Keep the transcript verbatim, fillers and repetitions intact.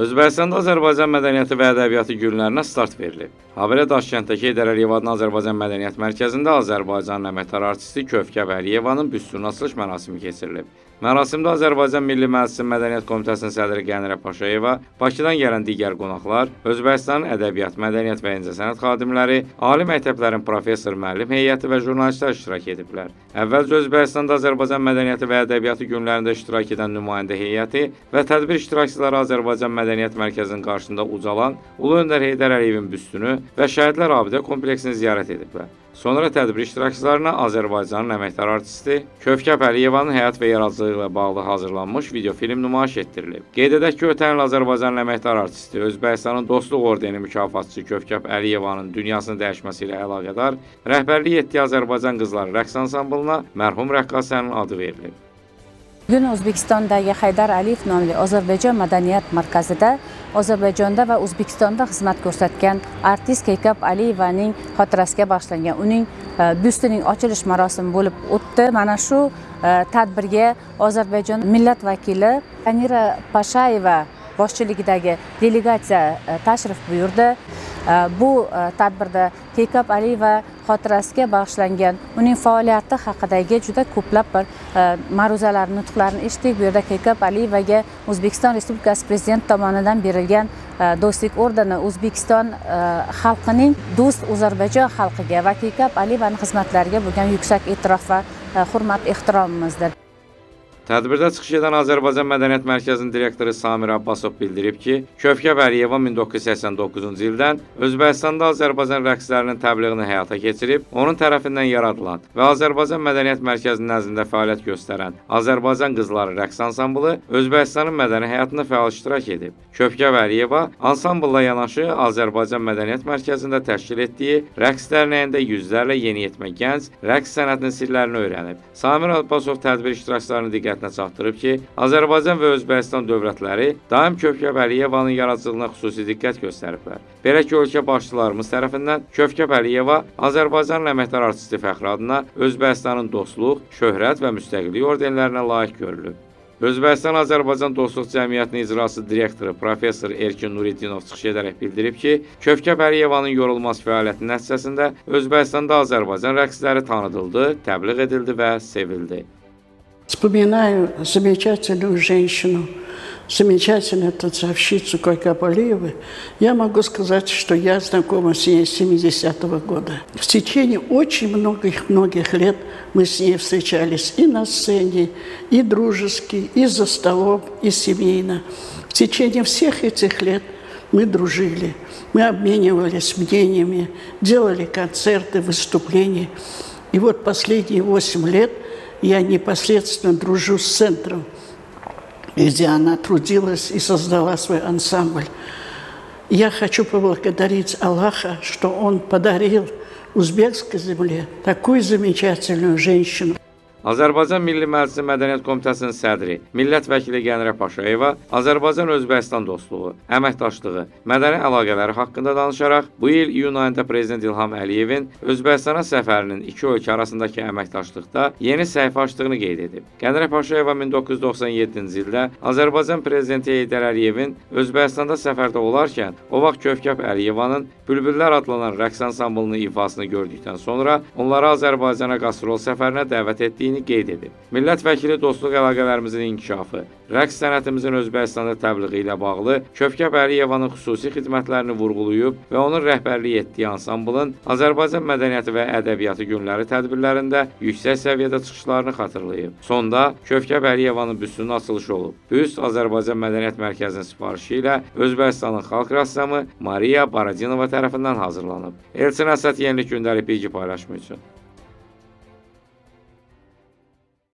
Özbəkistanda Azərbaycan mədəniyyəti və ədəbiyyatı günlərinə start verilib. Habelə Daşkənddəki Heydər Əliyev adına Azərbaycan Mədəniyyət Mərkəzində Azərbaycan əməkdar artisti Kövkəb Əliyevanın büstünün açılış mərasimi keçirilib. Mərasimdə Azərbaycan Milli Məclisi Mədəniyyət Komitəsinin sədri Qənirə Paşayeva, Bakıdan gələn digər qonaqlar, Özbəkistanın ədəbiyyat, mədəniyyət və incəsənət xadimləri, ali məktəblərin professor, müəllim heyəti və jurnalistlər iştirak ediblər. Əvvəlcə Özbəkistanda Azərbaycan mədəniyyəti və ədəbiyyatı günlərində iştirak edən nümayəndə heyəti və tədbir iştirakçıları Azərbaycan Mədəniyyət Mədəniyyət Mərkəzinin qarşısında ucalan Ulu Öndər Heydər Əliyevin büstünü və Şəhidlər abidə kompleksini ziyarət ediblər. Sonra tədbir iştirakçılarına Azərbaycanın əməkdar artisti Kövkəb Əliyevanın həyat və yaradıcılığı ilə bağlı hazırlanmış videofilm nümayiş etdirilib. Qeyd edək ki, ötən il Azərbaycanın əməkdar artisti, Özbəkistanın Dostluq Ordeni mükafatçısı Kövkəb Əliyevanın dünyasını dəyişməsi ilə əlaqədar rəhbərlik etdiyi Azərbaycan qızları rəqs ansamblına mərhum rəqqasənin adı verilib. Bugün O'zbekistondagi Heydar Aliyev nomli Azərbaycan Mədəniyyət Mərkəzində Azərbayconda və O'zbekistonda xizmat göstərən artist Kövkəb Əliyevaning xotirasiga bag'ishlangan uning büstining ochilish marosimi bo'lib o'tdi. Mana shu tadbirga Azərbaycan millat vakili Qanira Pashayeva boshchiligidagi delegatsiya tashrif buyurdi. Bu tadbirda Kövkəb Əliyeva xotirasiga bag'ishlangan uning faoliyati haqidagi juda ko'plab bir ma'ruzalar, nutqlarni eshitdik. Bu yerda Kövkəb Əliyevaga O'zbekiston Respublikasi prezidenti tomonidan berilgan do'stlik ordeni O'zbekiston xalqining do'st Ozarbayjon xalqiga va Kövkəb Əliyevaning xizmatlariga bo'lgan yuksak e'tirof va hurmat ehtiromimizdir. Tədbirdə çıxış edən Azərbaycan Mədəniyyət Mərkəzinin direktoru Samir Abbasov bildirib ki, Kövkəb Əliyeva min doqquz yüz səksən doqquzuncu ildən Özbəkistanda Azərbaycan rəqslərinin təbliğini həyata keçirib, onun tərəfindən yaradılan və Azərbaycan Mədəniyyət Mərkəzinin nəzdində fəaliyyət göstərən Azərbaycan qızları rəqs ansamblı Özbəkistanın mədəni həyatında fəal iştirak edib. Kövkəb Əliyeva ansamblla yanaşı Azərbaycan Mədəniyyət Mərkəzində təşkil etdiyi rəqs dərnəyində yüzlərlə yeniyetmə gənc rəqs sənətinin sirlərini öyrənib. Samir Abbasov tədbir iştirakçılarını diqqət çatdırıb ki, Azərbaycan və Özbəkistan dövlətləri daim Kövkəb Əliyevanın yaradıcılığına xüsusi diqqət göstəriblər. Belə ki, ölkə başçılarımız tərəfindən Kövkəb Əliyeva Azərbaycanın əməkdar artisti fəxri adına Özbəkistanın dostluq, şöhrət və müstəqillik ordenlərinə layiq görülüb. Özbəkistan-Azərbaycan Dostluq Cəmiyyətinin icrası direktoru professor Erkin Nuritdinov çıxış edərək bildirib ki, Kövkəb Əliyevanın yorulmaz fəaliyyəti nəticəsində Özbəkistanda Azərbaycan rəqsləri tanıdıldı, təbliğ edildi və sevildi. Вспоминаю замечательную женщину, замечательную танцовщицу Кövkəb Əliyeва. Я могу сказать, что я знакома с ней с семидесятого года. В течение очень многих-многих лет мы с ней встречались и на сцене, и дружески, и за столом, и семейно. В течение всех этих лет мы дружили, мы обменивались мнениями, делали концерты, выступления. И вот последние восемь лет я непосредственно дружу с центром, где она трудилась и создала свой ансамбль. Я хочу поблагодарить Аллаха, что Он подарил узбекской земле такую замечательную женщину. Azərbaycan Milli Məclisi Mədəniyyət Komitəsinin sədri, millət vəkili Qənirə Paşayeva Azərbaycan-Özbəkistan dostluğu, əməkdaşlığı, mədəni əlaqələri haqqında danışaraq, bu il iyun ayında Prezident İlham Aliyevin Özbəkistana səfərinin iki ölkə arasındakı əməkdaşlıqda yeni səhifə açdığını qeyd edib. Qənirə Paşayeva min doqquz yüz doxsan yeddinci ildə Azərbaycan Prezidenti Heydər Əliyevin Özbəkistanda səfərdə olarkən, o vaxt Kövkəb Əliyevanın Bülbüllər adlanan rəqs ansamblının ifasını gördükdən sonra onları Azərbaycana qastrol səfərinə dəvət etdiyi qeyd edib. Millət vəkili dostluq əlaqələrimizin inkişafı, rəqs sənətimizin Özbəkistanda təbliği ilə bağlı Kövkəb Əliyevanın xüsusi xidmətlərini vurğulayıb və onun rəhbərlik etdiyi ansamblın Azərbaycan mədəniyyəti və ədəbiyyatı günləri tədbirlərində yüksək səviyyədə çıxışlarını xatırlayıb. Sonda Kövkəb Əliyevanın büstünün açılışı olub. Büst Azərbaycan Mədəniyyət Mərkəzinin sifarişi ilə Özbəkistanın xalq rəssamı Maria Baradinova tərəfindən hazırlanıb. Elçin Əsət yenilik gündəlik bilgi paylaşımı üçün.